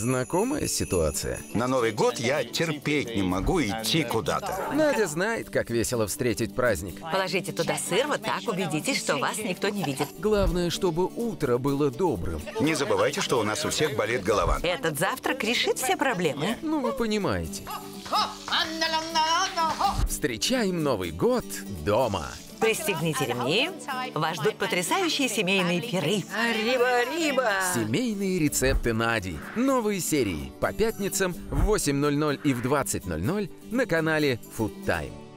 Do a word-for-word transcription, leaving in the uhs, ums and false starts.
Знакомая ситуация? На Новый год я терпеть не могу идти куда-то. Надя знает, как весело встретить праздник. Положите туда сыр, вот так убедитесь, что вас никто не видит. Главное, чтобы утро было добрым. Не забывайте, что у нас у всех болит голова. Этот завтрак решит все проблемы. Ну, вы понимаете. Встречаем Новый год дома. Пристегните ремни. Вас ждут потрясающие семейные пиры. Риба-риба! Семейные рецепты Нади. Новые серии по пятницам в восемь ноль ноль и в двадцать ноль ноль на канале FoodTime.